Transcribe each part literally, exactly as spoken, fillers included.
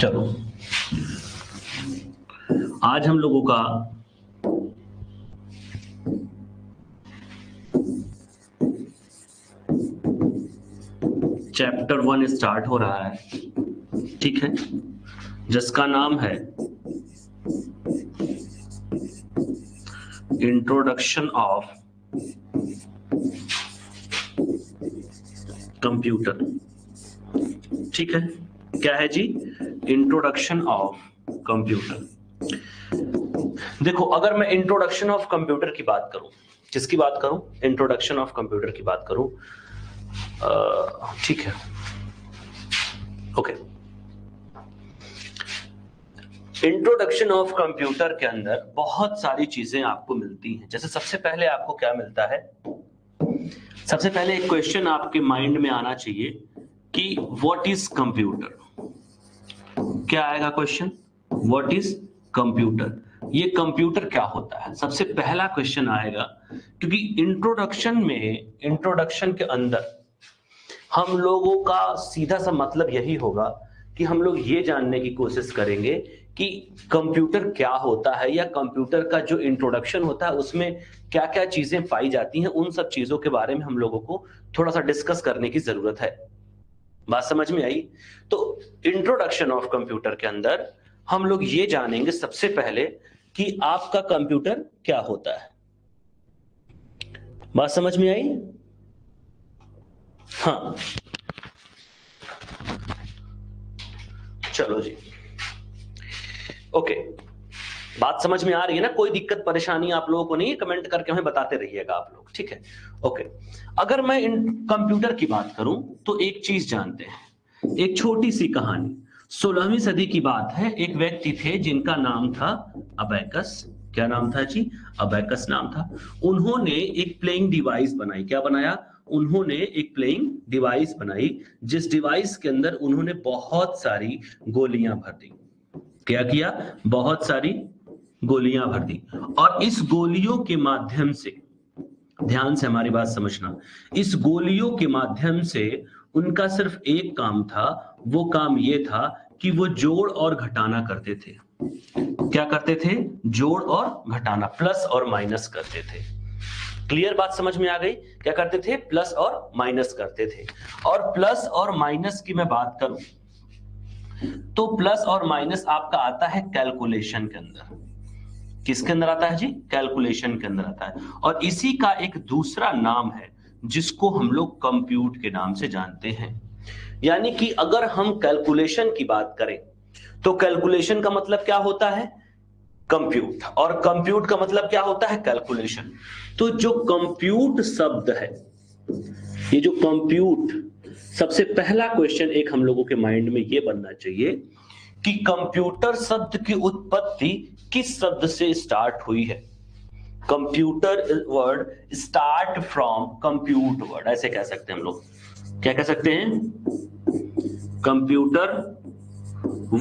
चलो आज हम लोगों का चैप्टर वन स्टार्ट हो रहा है, ठीक है, जिसका नाम है इंट्रोडक्शन ऑफ कंप्यूटर। ठीक है, क्या है जी? Introduction of computer. देखो, अगर मैं इंट्रोडक्शन ऑफ कंप्यूटर की बात करूं, किसकी बात करूं? इंट्रोडक्शन ऑफ कंप्यूटर की बात करूं, ठीक है, ओके। इंट्रोडक्शन ऑफ कंप्यूटर के अंदर बहुत सारी चीजें आपको मिलती हैं। जैसे सबसे पहले आपको क्या मिलता है? सबसे पहले एक क्वेश्चन आपके माइंड में आना चाहिए कि व्हाट इज कंप्यूटर। क्या आएगा क्वेश्चन? व्हाट इज कंप्यूटर, ये कंप्यूटर क्या होता है, सबसे पहला क्वेश्चन आएगा। क्योंकि इंट्रोडक्शन में, इंट्रोडक्शन के अंदर हम लोगों का सीधा सा मतलब यही होगा कि हम लोग ये जानने की कोशिश करेंगे कि कंप्यूटर क्या होता है, या कंप्यूटर का जो इंट्रोडक्शन होता है उसमें क्या क्या चीजें पाई जाती हैं, उन सब चीजों के बारे में हम लोगों को थोड़ा सा डिस्कस करने की जरूरत है। बात समझ में आई? तो इंट्रोडक्शन ऑफ कंप्यूटर के अंदर हम लोग ये जानेंगे सबसे पहले कि आपका कंप्यूटर क्या होता है। बात समझ में आई? हाँ, चलो जी, ओके, बात समझ में आ रही है ना? कोई दिक्कत परेशानी आप लोगों को नहीं है, कमेंट करके हमें बताते रहिएगा आप लोग, ठीक है, ओके। अगर मैं कंप्यूटर की बात करूं तो एक चीज जानते हैं, एक छोटी सी कहानी। सोलहवीं सदी की बात है, एक व्यक्ति थे जिनका नाम था अबैकस। क्या नाम था जी? अबैकस नाम था। उन्होंने एक प्लेइंग डिवाइस बनाई। क्या बनाया? उन्होंने एक प्लेइंग डिवाइस बनाई, जिस डिवाइस के अंदर उन्होंने बहुत सारी गोलियां भर दी। क्या किया? बहुत सारी गोलियां भर दी, और इस गोलियों के माध्यम से, ध्यान से हमारी बात समझना, इस गोलियों के माध्यम से उनका सिर्फ एक काम था, वो काम ये था कि वो जोड़ और घटाना करते थे। क्या करते थे? जोड़ और घटाना, प्लस और माइनस करते थे। क्लियर बात समझ में आ गई? क्या करते थे? प्लस और माइनस करते थे। और प्लस और माइनस की मैं बात करूं तो प्लस और माइनस आपका आता है कैलकुलेशन के अंदर। किसके अंदर आता है जी? कैलकुलेशन के अंदर आता है। और इसी का एक दूसरा नाम है जिसको हम लोग कंप्यूट के नाम से जानते हैं। यानी कि अगर हम कैलकुलेशन की बात करें तो कैलकुलेशन का मतलब क्या होता है? कंप्यूट, और कंप्यूट का मतलब क्या होता है? कैलकुलेशन। तो जो कंप्यूट शब्द है, ये जो कंप्यूट, सबसे पहला क्वेश्चन एक हम लोगों के माइंड में ये बनना चाहिए कि कंप्यूटर शब्द की उत्पत्ति किस शब्द से स्टार्ट हुई है। Computer word start from compute word, ऐसे कह सकते हैं हम लोग। क्या कह सकते हैं? Computer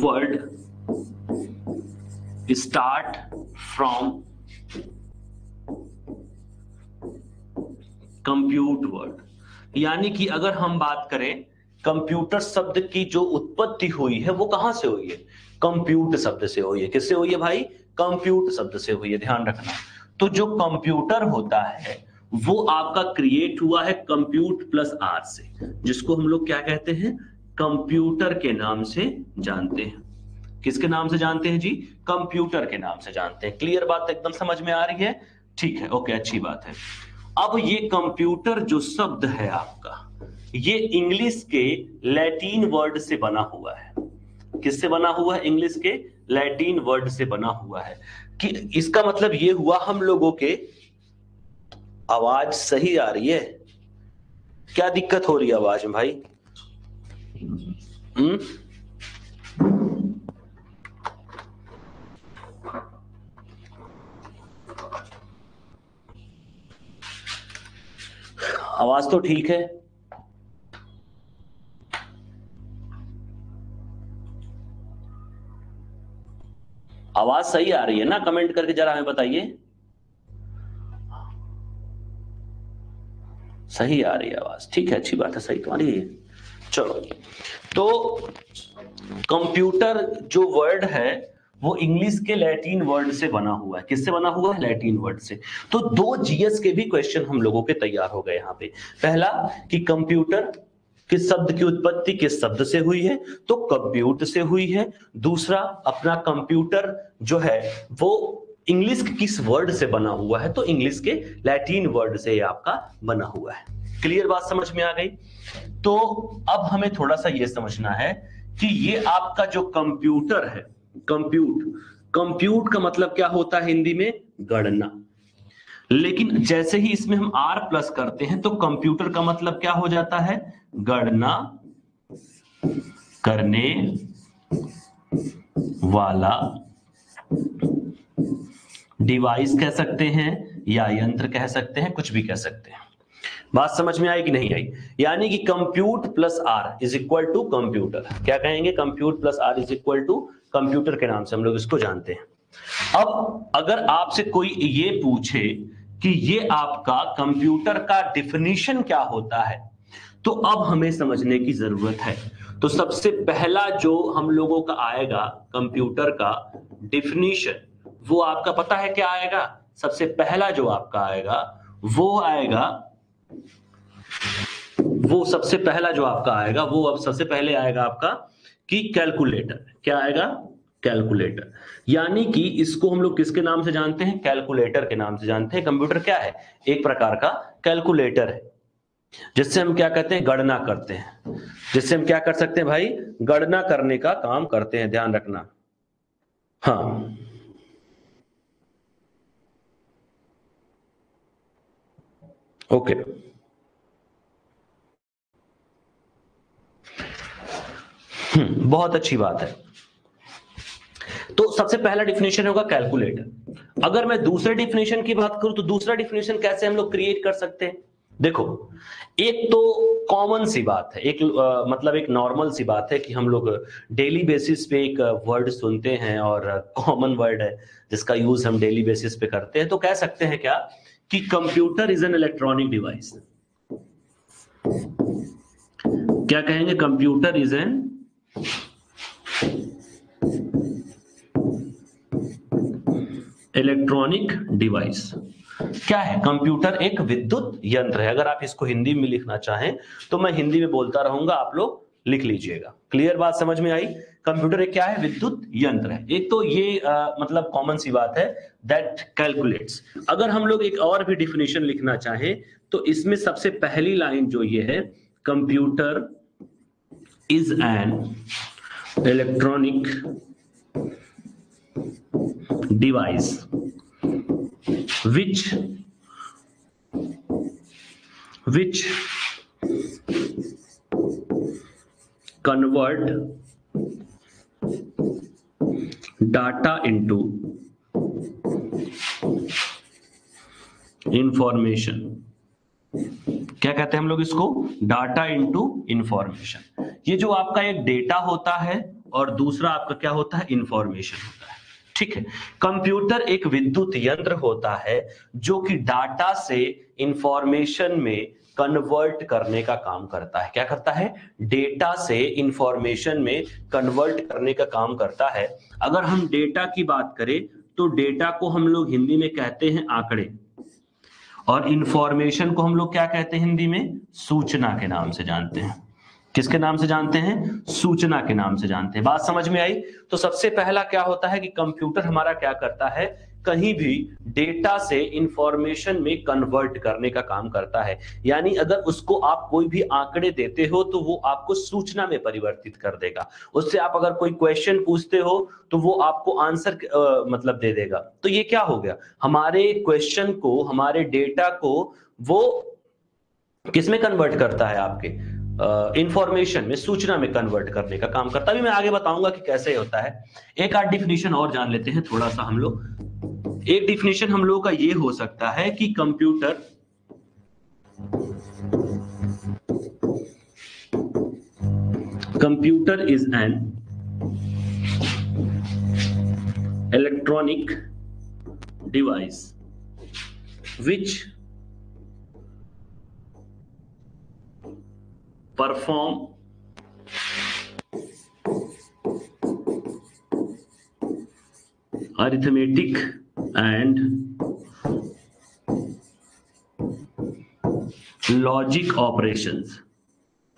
word start from compute word. यानी कि अगर हम बात करें कंप्यूटर शब्द की जो उत्पत्ति हुई है वो कहां से हुई है? कंप्यूट शब्द से हुई है। किससे हुई है भाई? कंप्यूट शब्द से हुई है, ध्यान रखना। तो जो कंप्यूटर होता है वो आपका क्रिएट हुआ है कंप्यूट प्लस आर से, जिसको हम लोग क्या कहते हैं? कंप्यूटर के नाम से जानते हैं। किसके नाम से जानते हैं जी? कंप्यूटर के नाम से जानते हैं। क्लियर बात एकदम समझ में आ रही है? ठीक है, ओके, अच्छी बात है। अब ये कंप्यूटर जो शब्द है आपका, ये इंग्लिश के लैटिन वर्ड से बना हुआ है। किससे बना हुआ है? इंग्लिश के लैटिन वर्ड से बना हुआ है। कि इसका मतलब ये हुआ, हम लोगों के, आवाज सही आ रही है? क्या दिक्कत हो रही है आवाज में भाई? हम्म, आवाज तो ठीक है? आवाज सही आ रही है ना? कमेंट करके जरा हमें बताइए, सही आ रही है आवाज? ठीक है, अच्छी बात है, सही तो आ रही है। चलो, तो कंप्यूटर जो वर्ड है वो इंग्लिश के लैटिन वर्ड से बना हुआ है। किससे बना हुआ है? लैटिन वर्ड से। तो दो जीएस के भी क्वेश्चन हम लोगों के तैयार हो गए यहाँ पे। पहला कि कंप्यूटर किस शब्द की उत्पत्ति किस शब्द से हुई है, तो कंप्यूट से हुई है। दूसरा, अपना कंप्यूटर जो है वो इंग्लिश किस वर्ड से बना हुआ है, तो इंग्लिश के लैटिन वर्ड से आपका बना हुआ है। क्लियर बात समझ में आ गई? तो अब हमें थोड़ा सा ये समझना है कि ये आपका जो कंप्यूटर है, कंप्यूट, कंप्यूट का मतलब क्या होता है हिंदी में? गणना। लेकिन जैसे ही इसमें हम आर प्लस करते हैं तो कंप्यूटर का मतलब क्या हो जाता है? गणना करने वाला डिवाइस कह सकते हैं या यंत्र कह सकते हैं, कुछ भी कह सकते हैं। बात समझ में आई कि नहीं आई? यानी कि compute plus R is equal to computer. क्या कहेंगे? Compute plus R is equal to computer के नाम से हम लोग इसको जानते हैं। अब अगर आपसे कोई ये पूछे कि ये आपका कंप्यूटर का डिफिनीशन क्या होता है, तो अब हमें समझने की जरूरत है। तो सबसे पहला जो हम लोगों का आएगा कंप्यूटर का डिफिनीशन, वो आपका पता है क्या आएगा? सबसे पहला जो आपका आएगा वो आएगा वो सबसे पहला जो आपका आएगा वो अब सबसे पहले आएगा आपका कि कैलकुलेटर। क्या आएगा? कैलकुलेटर। यानी कि इसको हम लोग किसके नाम से जानते हैं? कैलकुलेटर के नाम से जानते हैं। कंप्यूटर क्या है? एक प्रकार का कैलकुलेटर है, जिससे हम क्या कहते हैं? गणना करते हैं। जिससे हम क्या कर सकते हैं भाई? गणना करने का काम करते हैं, ध्यान रखना। हाँ, ओके। हम्म, बहुत अच्छी बात है। तो सबसे पहला डिफिनेशन होगा कैलकुलेटर। अगर मैं दूसरे डिफिनेशन की बात करूं तो दूसरा डिफिनेशन कैसे हम लोग क्रिएट कर सकते हैं? देखो, एक तो कॉमन सी बात है, एक आ, मतलब एक नॉर्मल सी बात है कि हम लोग डेली बेसिस पे एक वर्ड सुनते हैं और कॉमन वर्ड है जिसका यूज हम डेली बेसिस पे करते हैं। तो कह सकते हैं क्या कि computer is an electronic device. क्या कहेंगे? Computer is an electronic device. क्या है? कंप्यूटर एक विद्युत यंत्र है। अगर आप इसको हिंदी में लिखना चाहें तो मैं हिंदी में बोलता रहूंगा, आप लोग लिख लीजिएगा। क्लियर बात समझ में आई? कंप्यूटर एक क्या है? विद्युत यंत्र है। एक तो ये आ, मतलब कॉमन सी बात है, दैट कैलकुलेट्स। अगर हम लोग एक और भी डिफिनेशन लिखना चाहें तो इसमें सबसे पहली लाइन जो ये है, computer is an electronic device which which convert data into information। क्या कहते हैं हम लोग इसको? Data into information. ये जो आपका एक डेटा होता है और दूसरा आपका क्या होता है? इंफॉर्मेशन होता है। ठीक है, कंप्यूटर एक विद्युत यंत्र होता है जो कि डाटा से इंफॉर्मेशन में कन्वर्ट करने का काम करता है। क्या करता है? डेटा से इंफॉर्मेशन में कन्वर्ट करने का काम करता है। अगर हम डेटा की बात करें तो डेटा को हम लोग हिंदी में कहते हैं आंकड़े, और इंफॉर्मेशन को हम लोग क्या कहते हैं हिंदी में? सूचना के नाम से जानते हैं। किसके नाम से जानते हैं? सूचना के नाम से जानते हैं। बात समझ में आई? तो सबसे पहला क्या होता है कि कंप्यूटर हमारा क्या करता है? कहीं भी डेटा से इंफॉर्मेशन में कन्वर्ट करने का काम करता है। यानी अगर उसको आप कोई भी आंकड़े देते हो तो वो आपको सूचना में परिवर्तित कर देगा। उससे आप अगर कोई क्वेश्चन पूछते हो तो वो आपको आंसर आ, मतलब दे देगा। तो ये क्या हो गया? हमारे क्वेश्चन को, हमारे डेटा को वो किसमें कन्वर्ट करता है? आपके इंफॉर्मेशन uh, में, सूचना में कन्वर्ट करने का काम करता है। अभी मैं आगे बताऊंगा कि कैसे होता है। एक आध डिफिनीशन और जान लेते हैं थोड़ा सा हम लोग। एक डिफिनीशन हम लोगों का ये हो सकता है कि computer computer is an electronic device which perform arithmetic and logic operations,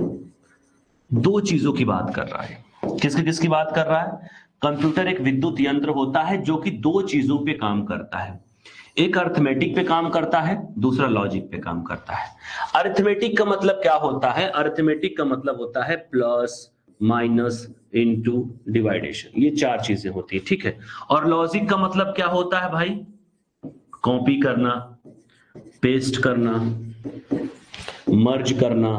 दो चीजों की बात कर रहा है। किसकी किसकी बात कर रहा है? कंप्यूटर एक विद्युत यंत्र होता है जो कि दो चीजों पे काम करता है, एक अरिथमेटिक पे काम करता है, दूसरा लॉजिक पे काम करता है। अरिथमेटिक का मतलब क्या होता है? अरिथमेटिक का मतलब होता है प्लस माइनस इनटू डिवाइडेशन, ये चार चीजें होती है, ठीक है। और लॉजिक का मतलब क्या होता है भाई? कॉपी करना, पेस्ट करना, मर्ज करना,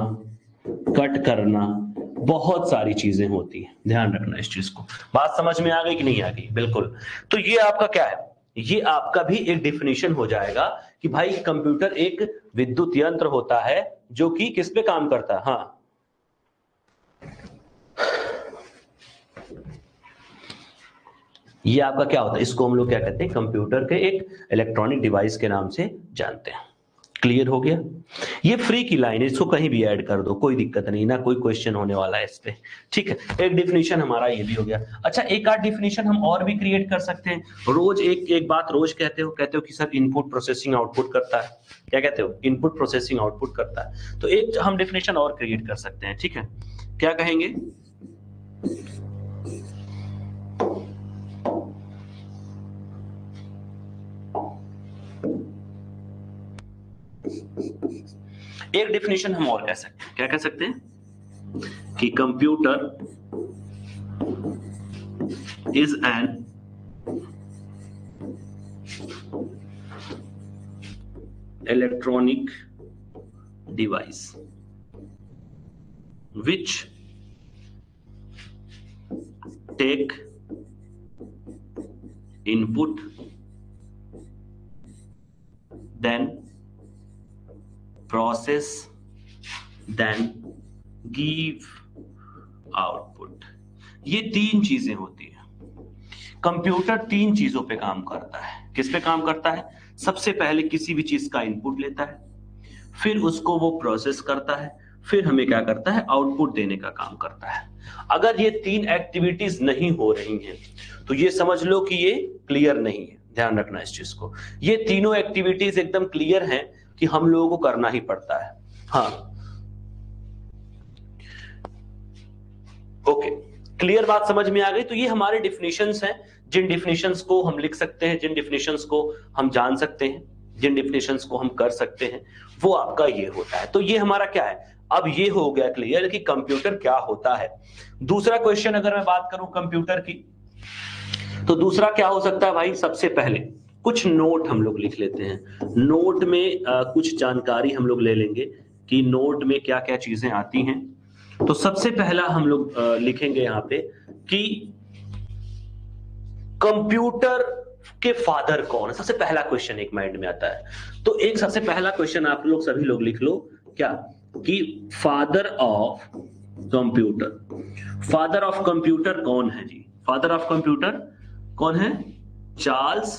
कट करना, बहुत सारी चीजें होती हैं। ध्यान रखना इस चीज को। बात समझ में आ गई कि नहीं आ गई? बिल्कुल। तो ये आपका क्या है, ये आपका भी एक डिफिनेशन हो जाएगा कि भाई कंप्यूटर एक विद्युत यंत्र होता है जो कि किस पे काम करता है, हाँ, ये आपका क्या होता है, इसको हम लोग क्या कहते हैं, कंप्यूटर के एक इलेक्ट्रॉनिक डिवाइस के नाम से जानते हैं। क्लियर हो गया? ये फ्री की लाइन है, इसको कहीं भी ऐड कर दो, कोई दिक्कत नहीं, ना कोई क्वेश्चन होने वाला है इस पे, ठीक है। एक डिफिनेशन हमारा ये भी हो गया। अच्छा, एक आध डिफिनेशन हम और भी क्रिएट कर सकते हैं। रोज एक एक बात रोज कहते हो, कहते हो कि सर इनपुट प्रोसेसिंग आउटपुट करता है, क्या कहते हो, इनपुट प्रोसेसिंग आउटपुट करता है। तो एक हम डिफिनेशन और क्रिएट कर सकते हैं, ठीक है। क्या कहेंगे? एक डिफिनेशन हम और कह सकते हैं, क्या कह सकते हैं कि computer is an electronic device which take input then process then give output। ये तीन चीजें होती है। कंप्यूटर तीन चीजों पे काम करता है। किस पे काम करता है? सबसे पहले किसी भी चीज का इनपुट लेता है, फिर उसको वो प्रोसेस करता है, फिर हमें क्या करता है, आउटपुट देने का काम करता है। अगर ये तीन एक्टिविटीज नहीं हो रही हैं तो ये समझ लो कि ये क्लियर नहीं है। ध्यान रखना इस चीज को। ये तीनों एक्टिविटीज एकदम क्लियर हैं कि हम लोगों को करना ही पड़ता है, हाँ, ओके, क्लियर। बात समझ में आ गई। तो ये हमारे डिफिनेशंस हैं, जिन डिफिनेशंस को हम लिख सकते हैं, जिन डिफिनेशंस को हम जान सकते हैं, जिन डिफिनेशंस को हम कर सकते हैं, वो आपका ये होता है। तो ये हमारा क्या है, अब ये हो गया क्लियर कि कंप्यूटर क्या होता है। दूसरा क्वेश्चन अगर मैं बात करूं कंप्यूटर की, तो दूसरा क्या हो सकता है भाई? सबसे पहले कुछ नोट हम लोग लिख लेते हैं। नोट में आ, कुछ जानकारी हम लोग ले लेंगे कि नोट में क्या क्या चीजें आती हैं। तो सबसे पहला हम लोग लिखेंगे यहाँ पे कि कंप्यूटर के फादर कौन है। सबसे पहला क्वेश्चन एक माइंड में आता है। तो एक सबसे पहला क्वेश्चन आप लोग सभी लोग लिख लो क्या, कि father of computer, father of computer कौन है जी? फादर ऑफ कंप्यूटर कौन है? Charles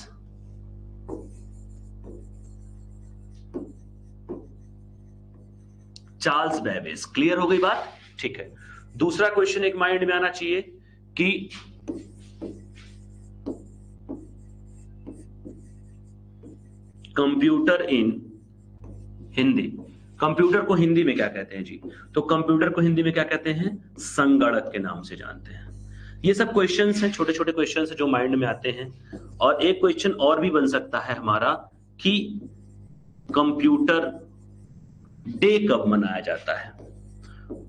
Charles Babbage. क्लियर हो गई बात, ठीक है। दूसरा क्वेश्चन एक माइंड में आना चाहिए कि कंप्यूटर इन हिंदी, कंप्यूटर को हिंदी में क्या कहते हैं जी? तो कंप्यूटर को हिंदी में क्या कहते हैं? संगणक के नाम से जानते हैं। ये सब क्वेश्चंस हैं, छोटे छोटे क्वेश्चंस हैं जो माइंड में आते हैं। और एक क्वेश्चन और भी बन सकता है हमारा कि कंप्यूटर डे कब मनाया जाता है?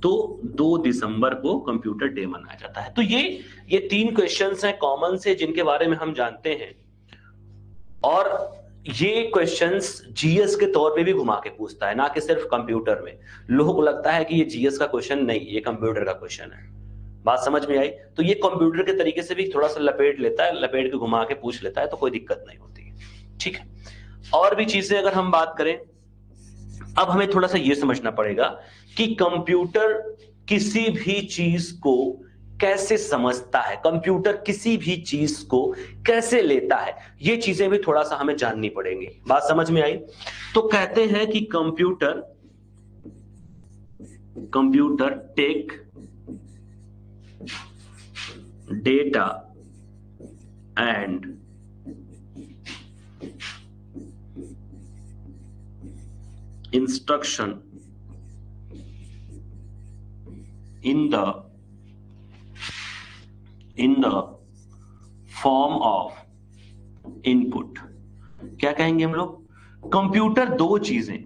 तो दो दिसंबर को कंप्यूटर डे मनाया जाता है। तो ये ये तीन क्वेश्चंस हैं कॉमन से, जिनके बारे में हम जानते हैं, और ये क्वेश्चंस जीएस के तौर पे भी घुमा के पूछता है, ना कि सिर्फ कंप्यूटर में। लोगों को लगता है कि ये जीएस का क्वेश्चन नहीं, ये कंप्यूटर का क्वेश्चन है। बात समझ में आई? तो ये कंप्यूटर के तरीके से भी थोड़ा सा लपेट लेता है, लपेट के घुमा के पूछ लेता है, तो कोई दिक्कत नहीं होती है, ठीक है। और भी चीजें अगर हम बात करें, अब हमें थोड़ा सा ये समझना पड़ेगा कि कंप्यूटर किसी भी चीज को कैसे समझता है, कंप्यूटर किसी भी चीज को कैसे लेता है, ये चीजें भी थोड़ा सा हमें जाननी पड़ेंगी। बात समझ में आई? तो कहते हैं कि computer computer take data and instruction in the in the form of input. क्या कहेंगे हम लोग? कंप्यूटर दो चीजें,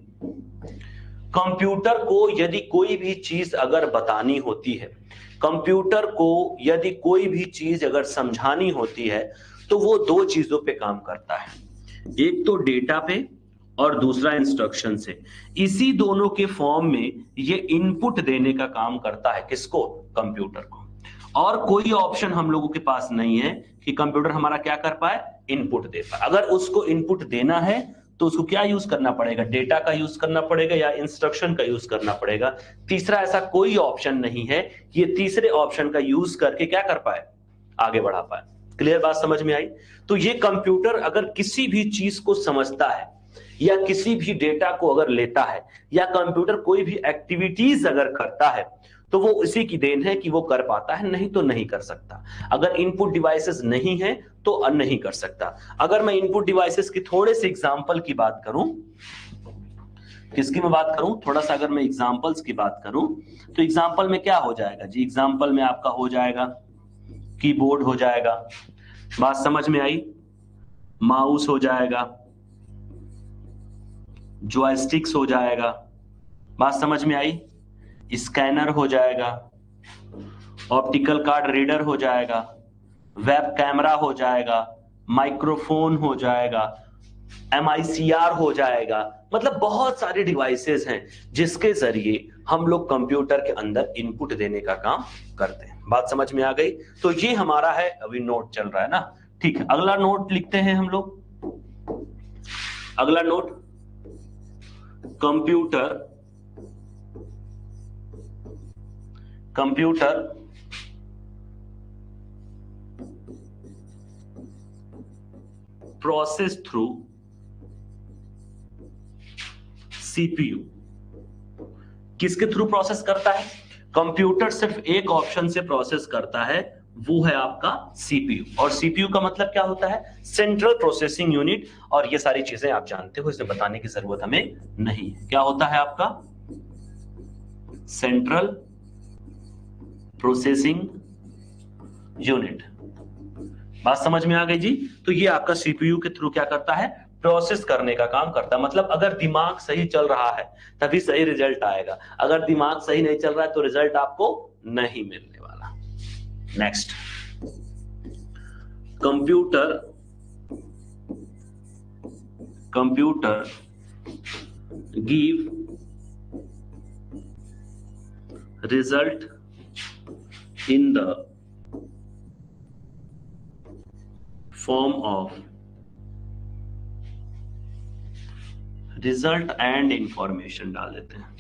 कंप्यूटर को यदि कोई भी चीज अगर बतानी होती है, कंप्यूटर को यदि कोई भी चीज अगर समझानी होती है, तो वो दो चीजों पे काम करता है, एक तो डेटा पे और दूसरा इंस्ट्रक्शन से। इसी दोनों के फॉर्म में ये इनपुट देने का काम करता है। किसको? कंप्यूटर को। और कोई ऑप्शन हम लोगों के पास नहीं है कि कंप्यूटर हमारा क्या कर पाए, इनपुट दे पाए। अगर उसको इनपुट देना है तो उसको क्या यूज करना पड़ेगा? डेटा का यूज करना पड़ेगा या इंस्ट्रक्शन का यूज करना पड़ेगा। तीसरा ऐसा कोई ऑप्शन नहीं है, ये तीसरे ऑप्शन का यूज करके क्या कर पाए, आगे बढ़ा पाए। क्लियर बात समझ में आई? तो ये कंप्यूटर अगर किसी भी चीज को समझता है या किसी भी डेटा को अगर लेता है या कंप्यूटर कोई भी एक्टिविटीज अगर करता है तो वो उसी की देन है कि वो कर पाता है, नहीं तो नहीं कर सकता। अगर इनपुट डिवाइसेस नहीं है तो नहीं कर सकता। अगर मैं इनपुट डिवाइसेस की थोड़े से एग्जांपल की बात करूं, किसकी मैं बात करूं, थोड़ा सा अगर मैं एग्जांपल्स की बात करूं तो एग्जांपल में क्या हो जाएगा जी, एग्जांपल में आपका हो जाएगा कीबोर्ड हो जाएगा, बात समझ में आई, माउस हो जाएगा, जॉयस्टिक्स हो जाएगा, बात समझ में आई, स्कैनर हो जाएगा, ऑप्टिकल कार्ड रीडर हो जाएगा, वेब कैमरा हो जाएगा, माइक्रोफोन हो जाएगा, एम आई सी आर हो जाएगा। मतलब बहुत सारे डिवाइसेस हैं जिसके जरिए हम लोग कंप्यूटर के अंदर इनपुट देने का काम करते हैं। बात समझ में आ गई? तो ये हमारा है, अभी नोट चल रहा है ना, ठीक है। अगला नोट लिखते हैं हम लोग। अगला note, computer computer process through C P U. किसके थ्रू प्रोसेस करता है? कंप्यूटर सिर्फ एक ऑप्शन से प्रोसेस करता है, वो है आपका सी पी यू। और सी पी यू का मतलब क्या होता है? Central processing unit. और ये सारी चीजें आप जानते हो, इसे बताने की जरूरत हमें नहीं है। क्या होता है आपका सेंट्रल प्रोसेसिंग यूनिट? बात समझ में आ गई जी। तो ये आपका सी पी यू के थ्रू क्या करता है, प्रोसेस करने का काम करता है। मतलब अगर दिमाग सही चल रहा है तभी सही रिजल्ट आएगा, अगर दिमाग सही नहीं चल रहा है तो रिजल्ट आपको नहीं मिलने वाला। Next, computer computer give result in the form of result and information डाल देते हैं।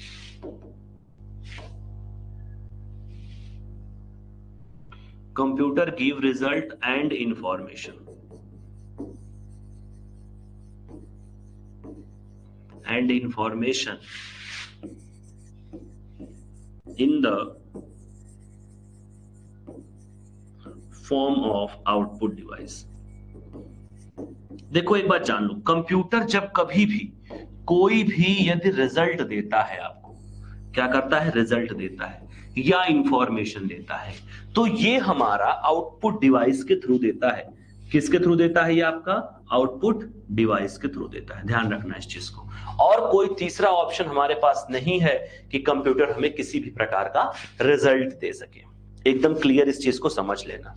Computer give result and information and information in the form of output device. देखो एक बात जान लो, कंप्यूटर जब कभी भी कोई भी यदि रिजल्ट देता है आपको, क्या करता है, रिजल्ट देता है या इंफॉर्मेशन देता है, तो ये हमारा आउटपुट डिवाइस के थ्रू देता है। किसके थ्रू देता है? ये आपका आउटपुट डिवाइस के थ्रू देता है। ध्यान रखना इस चीज को। और कोई तीसरा ऑप्शन हमारे पास नहीं है कि कंप्यूटर हमें किसी भी प्रकार का रिजल्ट दे सके। एकदम क्लियर इस चीज को समझ लेना।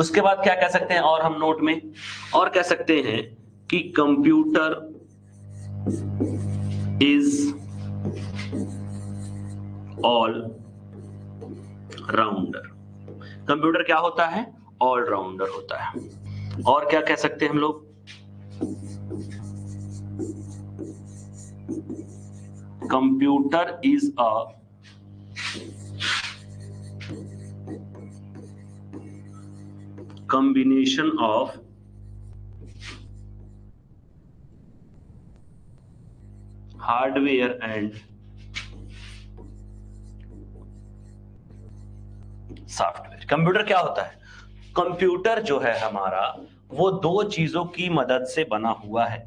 उसके बाद क्या कह सकते हैं और हम नोट में, और कह सकते हैं कि computer is all rounder. Computer क्या होता है? ऑल राउंडर होता है। और क्या कह सकते हैं हम लोग? Computer is a combination of hardware and software. Computer क्या होता है? कंप्यूटर जो है हमारा वो दो चीजों की मदद से बना हुआ है।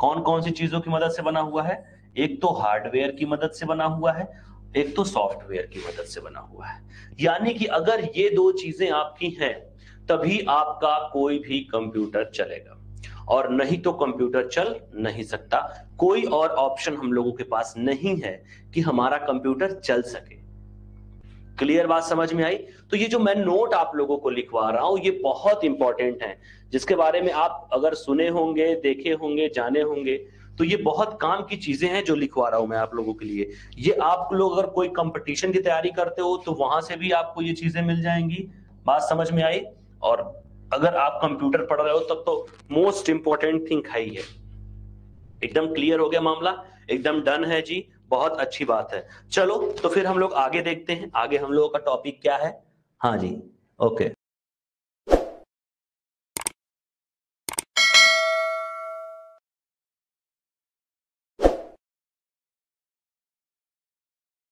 कौन कौन सी चीजों की मदद से बना हुआ है? एक तो हार्डवेयर की मदद से बना हुआ है, एक तो सॉफ्टवेयर की मदद से बना हुआ है। यानी कि अगर ये दो चीजें आपकी हैं तभी आपका कोई भी कंप्यूटर चलेगा, और नहीं तो कंप्यूटर चल नहीं सकता। कोई और ऑप्शन हम लोगों के पास नहीं है कि हमारा कंप्यूटर चल सके। क्लियर बात समझ में आई? तो ये जो मैं नोट आप लोगों को लिखवा रहा हूं ये बहुत इंपॉर्टेंट है, जिसके बारे में आप अगर सुने होंगे, देखे होंगे, जाने होंगे, तो ये बहुत काम की चीजें हैं जो लिखवा रहा हूं मैं आप लोगों के लिए। ये आप लोग अगर कोई कंपटीशन की तैयारी करते हो तो वहां से भी आपको ये चीजें मिल जाएंगी। बात समझ में आई? और अगर आप कंप्यूटर पढ़ रहे हो तब तो मोस्ट इंपॉर्टेंट थिंग है ये। एकदम क्लियर हो गया मामला, एकदम डन है जी, बहुत अच्छी बात है। चलो तो फिर हम लोग आगे देखते हैं, आगे हम लोगों का टॉपिक क्या है। हाँ जी, ओके।